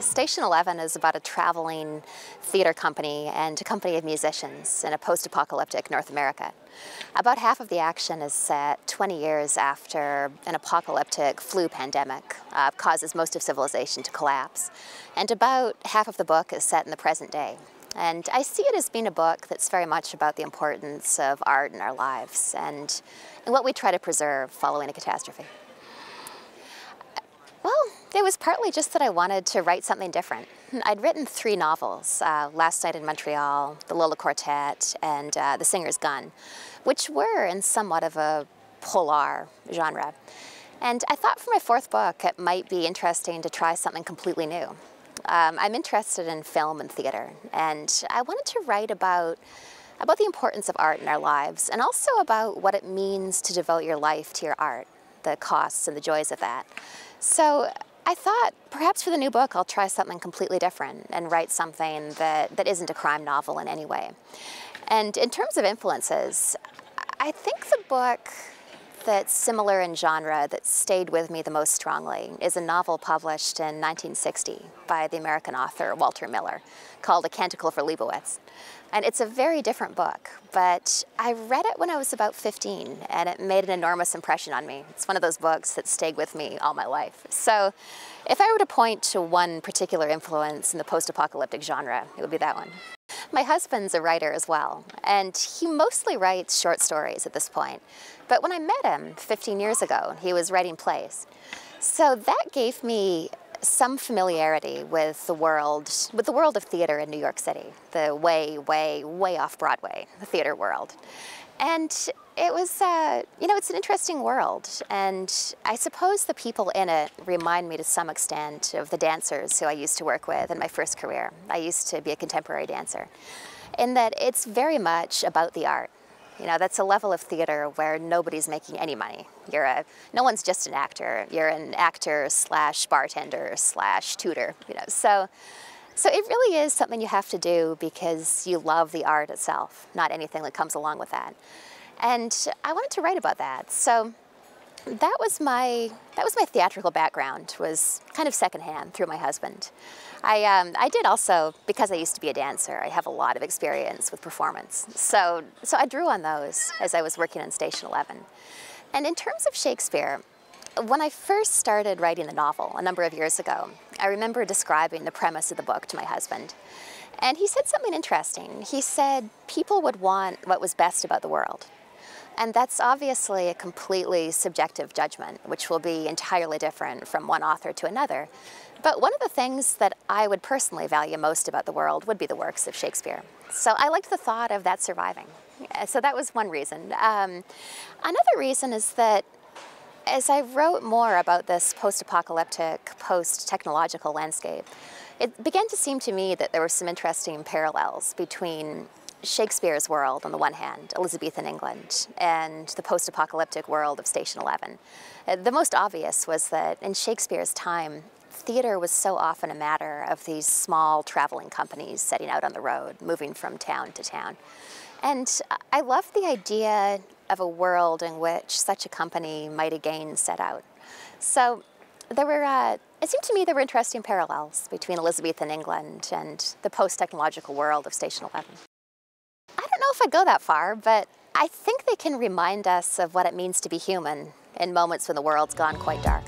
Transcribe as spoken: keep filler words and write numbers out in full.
Station Eleven is about a traveling theater company and a company of musicians in a post-apocalyptic North America. About half of the action is set twenty years after an apocalyptic flu pandemic uh, causes most of civilization to collapse. And about half of the book is set in the present day. And I see it as being a book that's very much about the importance of art in our lives and, and what we try to preserve following a catastrophe. Well, it was partly just that I wanted to write something different. I'd written three novels, uh, Last Night in Montreal, The Lola Quartet, and uh, The Singer's Gun, which were in somewhat of a polar genre. And I thought for my fourth book, it might be interesting to try something completely new. Um, I'm interested in film and theater, and I wanted to write about about the importance of art in our lives, and also about what it means to devote your life to your art, the costs and the joys of that. So I thought perhaps for the new book I'll try something completely different and write something that, that isn't a crime novel in any way. And in terms of influences, I think the book that's similar in genre that stayed with me the most strongly is a novel published in nineteen sixty by the American author Walter Miller called A Canticle for Leibowitz. And it's a very different book, but I read it when I was about fifteen and it made an enormous impression on me. It's one of those books that stayed with me all my life. So if I were to point to one particular influence in the post-apocalyptic genre, it would be that one. My husband's a writer as well, and he mostly writes short stories at this point. But when I met him fifteen years ago, he was writing plays. So that gave me some familiarity with the world, with the world of theater in New York City, the way, way, way off Broadway, the theater world. And it was, uh, you know, it's an interesting world, and I suppose the people in it remind me to some extent of the dancers who I used to work with in my first career. I used to be a contemporary dancer, in that it's very much about the art. You know, that's a level of theater where nobody's making any money. You're a, no one's just an actor. You're an actor slash bartender slash tutor, you know, so. So it really is something you have to do because you love the art itself, not anything that comes along with that. And I wanted to write about that. So that was my, that was my theatrical background, was kind of secondhand through my husband. I, um, I did also, because I used to be a dancer, I have a lot of experience with performance. So, so I drew on those as I was working on Station Eleven. And in terms of Shakespeare, when I first started writing the novel a number of years ago, I remember describing the premise of the book to my husband. And he said something interesting. He said people would want what was best about the world. And that's obviously a completely subjective judgment, which will be entirely different from one author to another. But one of the things that I would personally value most about the world would be the works of Shakespeare. So I liked the thought of that surviving. So that was one reason. Um, another reason is that as I wrote more about this post-apocalyptic, post-technological landscape, it began to seem to me that there were some interesting parallels between Shakespeare's world on the one hand, Elizabethan England, and the post-apocalyptic world of Station Eleven. The most obvious was that in Shakespeare's time, theater was so often a matter of these small traveling companies setting out on the road, moving from town to town. And I love the idea of a world in which such a company might again set out. So there were, uh, it seemed to me there were interesting parallels between Elizabethan England and the post-technological world of Station Eleven. I don't know if I'd go that far, but I think they can remind us of what it means to be human in moments when the world's gone quite dark.